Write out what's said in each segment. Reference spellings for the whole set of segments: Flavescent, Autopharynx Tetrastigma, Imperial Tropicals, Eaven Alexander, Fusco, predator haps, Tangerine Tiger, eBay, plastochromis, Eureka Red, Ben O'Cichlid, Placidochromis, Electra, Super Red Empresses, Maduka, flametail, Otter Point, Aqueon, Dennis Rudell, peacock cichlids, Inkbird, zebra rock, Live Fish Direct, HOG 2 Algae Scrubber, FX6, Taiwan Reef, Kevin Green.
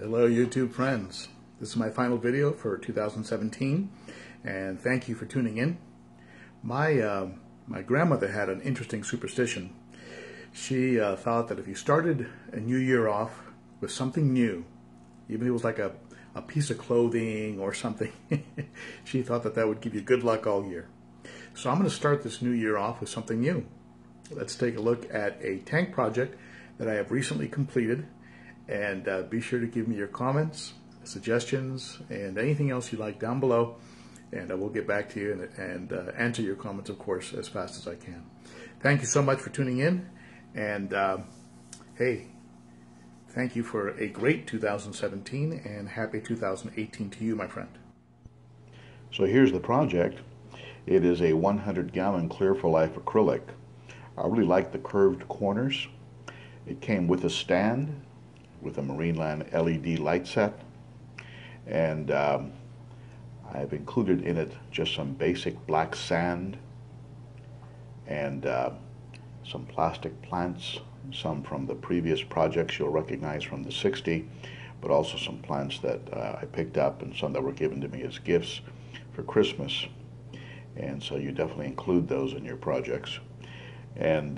Hello YouTube friends. This is my final video for 2017 and thank you for tuning in. My grandmother had an interesting superstition. She thought that if you started a new year off with something new, even if it was like a piece of clothing or something, she thought that that would give you good luck all year. So I'm going to start this new year off with something new. Let's take a look at a tank project that I have recently completed. And be sure to give me your comments, suggestions, and anything else you like down below, and I will get back to you and answer your comments, of course, as fast as I can. Thank you so much for tuning in, and hey, thank you for a great 2017, and happy 2018 to you, my friend. So here's the project. It is a 100-gallon Clear for Life acrylic. I really like the curved corners. It came with a stand, with a Marineland LED light set, and I've included in it just some basic black sand and some plastic plants, some from the previous projects you'll recognize from the 60, but also some plants that I picked up and some that were given to me as gifts for Christmas, and so you definitely include those in your projects. And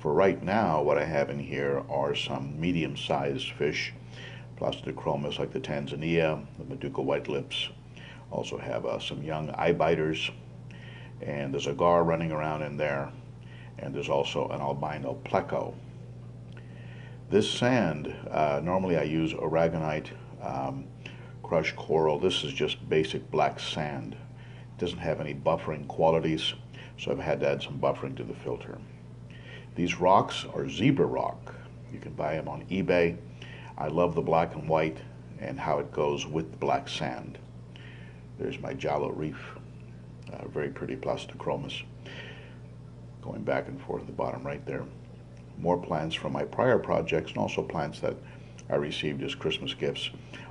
For right now, what I have in here are some medium-sized fish, plastochromis like the Tanzania, the Maduka white lips. Also have some young eye biters, and there's a gar running around in there, and there's also an albino pleco. This sand, normally I use aragonite, crushed coral. This is just basic black sand. It doesn't have any buffering qualities, so I've had to add some buffering to the filter. These rocks are zebra rock. You can buy them on eBay. I love the black and white and how it goes with the black sand. There's my Jalo Reef, very pretty plastochromis, going back and forth at the bottom right there. More plants from my prior projects and also plants that I received as Christmas gifts,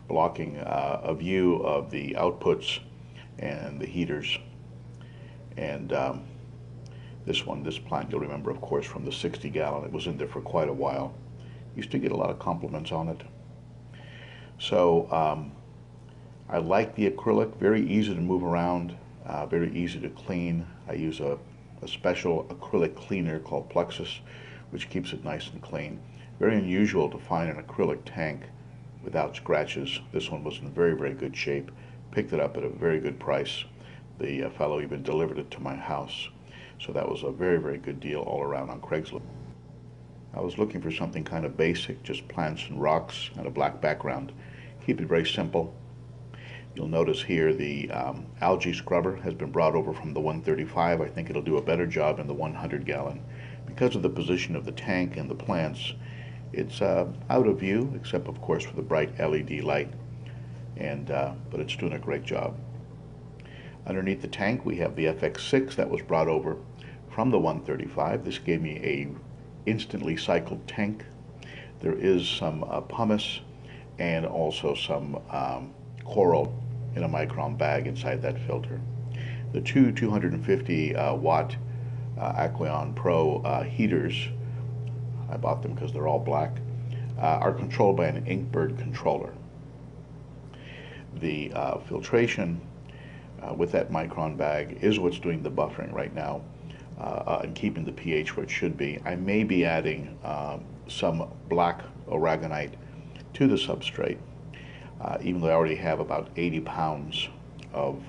blocking a view of the outputs and the heaters. And this plant you'll remember, of course, from the 60-gallon. It was in there for quite a while. Used to get a lot of compliments on it. So I like the acrylic. Very easy to move around. Very easy to clean. I use a special acrylic cleaner called Plexus, which keeps it nice and clean. Very unusual to find an acrylic tank without scratches. This one was in very, very good shape. Picked it up at a very good price. The fellow even delivered it to my house. So that was a very, very good deal all around on Craigslist. I was looking for something kind of basic, just plants and rocks and a black background. Keep it very simple. You'll notice here the algae scrubber has been brought over from the 135. I think it'll do a better job in the 100-gallon. Because of the position of the tank and the plants, it's out of view, except, of course, for the bright LED light, and but it's doing a great job. Underneath the tank, we have the FX6 that was brought over from the 135. This gave me an instantly cycled tank. There is some pumice and also some coral in a micron bag inside that filter. The two 250-watt Aqueon Pro heaters, I bought them because they're all black, are controlled by an Inkbird controller. The filtration with that micron bag is what's doing the buffering right now and keeping the pH where it should be. I may be adding some black aragonite to the substrate, even though I already have about 80 pounds of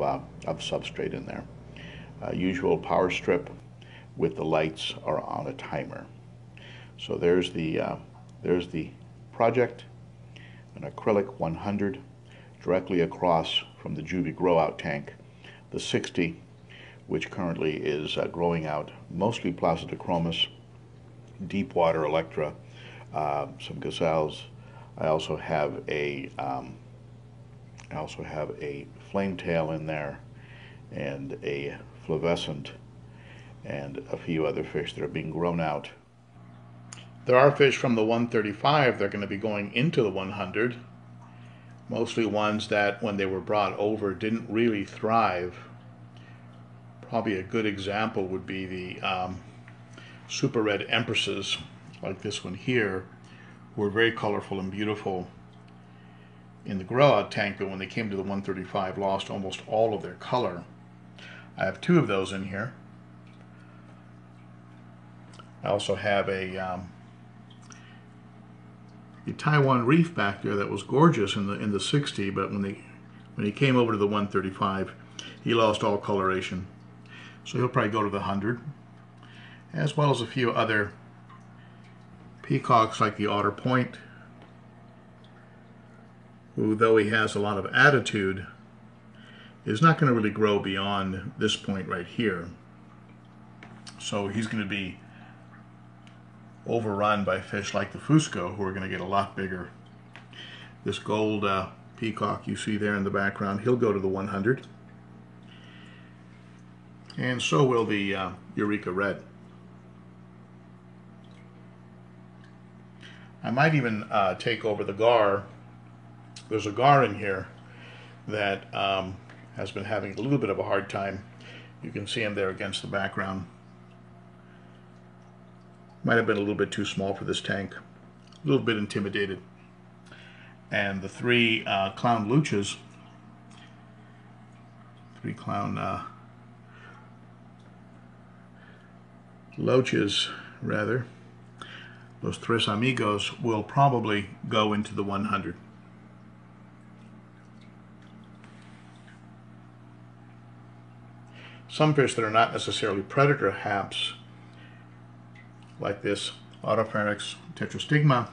substrate in there. Usual power strip with the lights are on a timer. So there's the project, an acrylic 100 directly across from the juvie grow out tank, the 60, which currently is growing out mostly placidochromis, deep water Electra, some gazelles. I also have a flametail in there, and a flavescent, and a few other fish that are being grown out. There are fish from the 135 they're going to be going into the 100. Mostly ones that, when they were brought over, didn't really thrive. Probably a good example would be the Super Red Empresses, like this one here, were very colorful and beautiful in the Gorilla tank, but when they came to the 135, lost almost all of their color. I have two of those in here. I also have a Taiwan Reef back there that was gorgeous in the 60, but when he came over to the 135, he lost all coloration. So he'll probably go to the 100, as well as a few other peacocks like the Otter Point, who, though he has a lot of attitude, is not going to really grow beyond this point right here. So he's going to be overrun by fish like the Fusco, who are going to get a lot bigger. This gold peacock you see there in the background, he'll go to the 100. And so will the Eureka Red. I might even take over the gar. There's a gar in here that has been having a little bit of a hard time. You can see him there against the background. Might have been a little bit too small for this tank. A little bit intimidated. And the three clown luchas, three clown loaches rather, those tres amigos will probably go into the 100. Some fish that are not necessarily predator haps, like this Autopharynx Tetrastigma,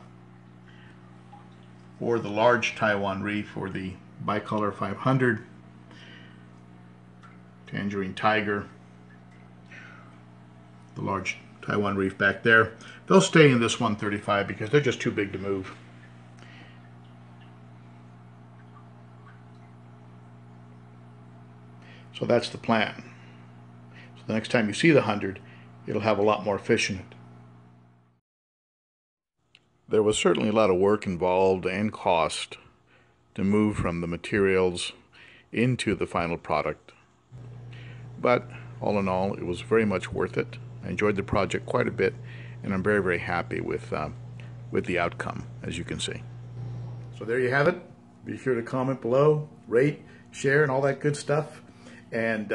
or the large Taiwan Reef, or the Bicolor 500, Tangerine Tiger, the large Taiwan Reef back there. They'll stay in this 135 because they're just too big to move. So that's the plan. So the next time you see the 100, it'll have a lot more fish in it. There was certainly a lot of work involved and cost to move from the materials into the final product. But all in all, it was very much worth it. I enjoyed the project quite a bit, and I'm very, very happy with the outcome, as you can see. So there you have it. Be sure to comment below, rate, share, and all that good stuff. And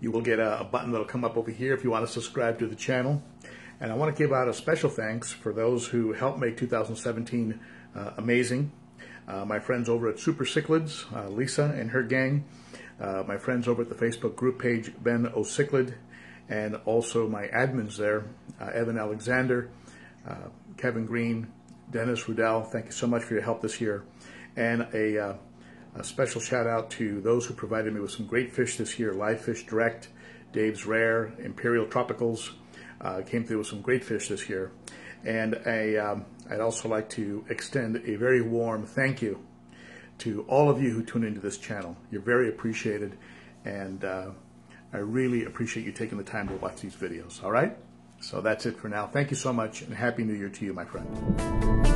you will get a button that will come up over here if you want to subscribe to the channel. And I want to give out a special thanks for those who helped make 2017 amazing. My friends over at Super Cichlids, Lisa and her gang. My friends over at the Facebook group page, Ben O'Cichlid, and also my admins there, Eaven Alexander, Kevin Green, Dennis Rudell, thank you so much for your help this year. And a special shout out to those who provided me with some great fish this year, Live Fish Direct, Dave's Rare, Imperial Tropicals, came through with some great fish this year. And I'd also like to extend a very warm thank you to all of you who tune into this channel. You're very appreciated, and I really appreciate you taking the time to watch these videos, all right? So that's it for now. Thank you so much, and Happy New Year to you, my friend.